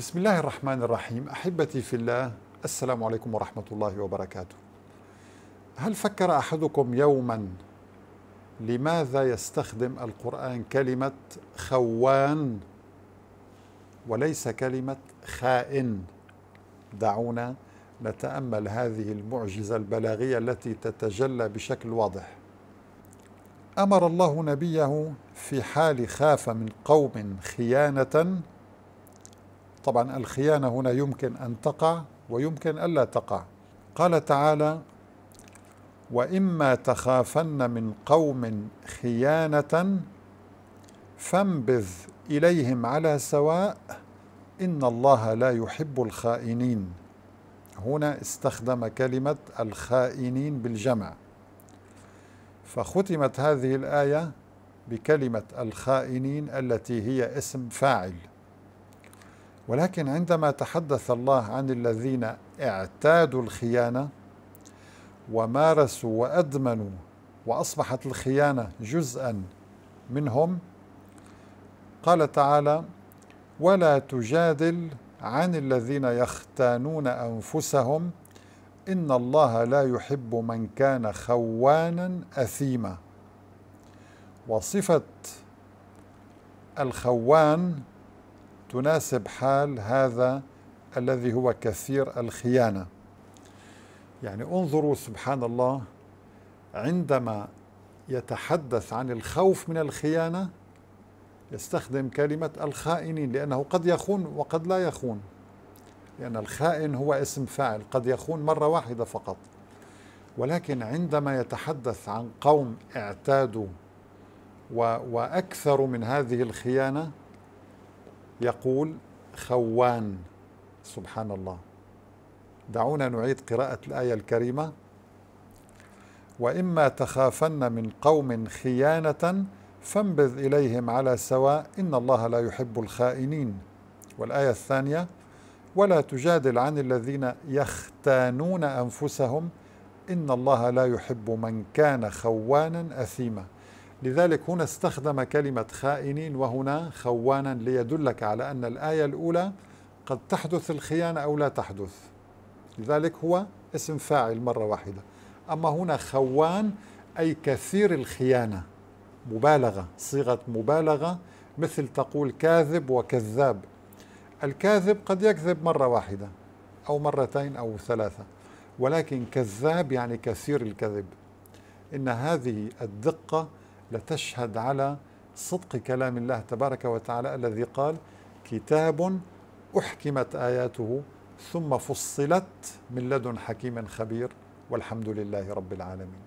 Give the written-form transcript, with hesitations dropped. بسم الله الرحمن الرحيم. أحبتي في الله، السلام عليكم ورحمة الله وبركاته. هل فكر أحدكم يوما لماذا يستخدم القرآن كلمة خوان وليس كلمة خائن؟ دعونا نتأمل هذه المعجزة البلاغية التي تتجلى بشكل واضح. أمر الله نبيه في حال خاف من قوم خيانة. طبعا الخيانة هنا يمكن أن تقع ويمكن ألا تقع. قال تعالى: وإما تخافن من قوم خيانة فانبذ إليهم على سواء إن الله لا يحب الخائنين. هنا استخدم كلمة الخائنين بالجمع، فختمت هذه الآية بكلمة الخائنين التي هي اسم فاعل. ولكن عندما تحدث الله عن الذين اعتادوا الخيانة ومارسوا وأدمنوا وأصبحت الخيانة جزءا منهم، قال تعالى: ولا تجادل عن الذين يختانون أنفسهم إن الله لا يحب من كان خوانا أثيما. وصفة الخوان تناسب حال هذا الذي هو كثير الخيانة. يعني انظروا سبحان الله، عندما يتحدث عن الخوف من الخيانة يستخدم كلمة الخائنين، لأنه قد يخون وقد لا يخون، لأن الخائن هو اسم فاعل، قد يخون مرة واحدة فقط. ولكن عندما يتحدث عن قوم اعتادوا وأكثروا من هذه الخيانة يقول خوان. سبحان الله. دعونا نعيد قراءة الآية الكريمة: وإما تخافن من قوم خيانة فانبذ إليهم على سواء إن الله لا يحب الخائنين. والآية الثانية: ولا تجادل عن الذين يختانون أنفسهم إن الله لا يحب من كان خوانا أثيما. لذلك هنا استخدم كلمة خائنين وهنا خوانا، ليدلك على أن الآية الأولى قد تحدث الخيانة أو لا تحدث، لذلك هو اسم فاعل مرة واحدة. أما هنا خوان أي كثير الخيانة، مبالغة، صيغة مبالغة، مثل تقول كاذب وكذاب. الكاذب قد يكذب مرة واحدة أو مرتين أو ثلاثة، ولكن كذاب يعني كثير الكذب. إن هذه الدقة لتشهد على صدق كلام الله تبارك وتعالى الذي قال: كتاب أحكمت آياته ثم فصلت من لدن حكيم خبير، والحمد لله رب العالمين.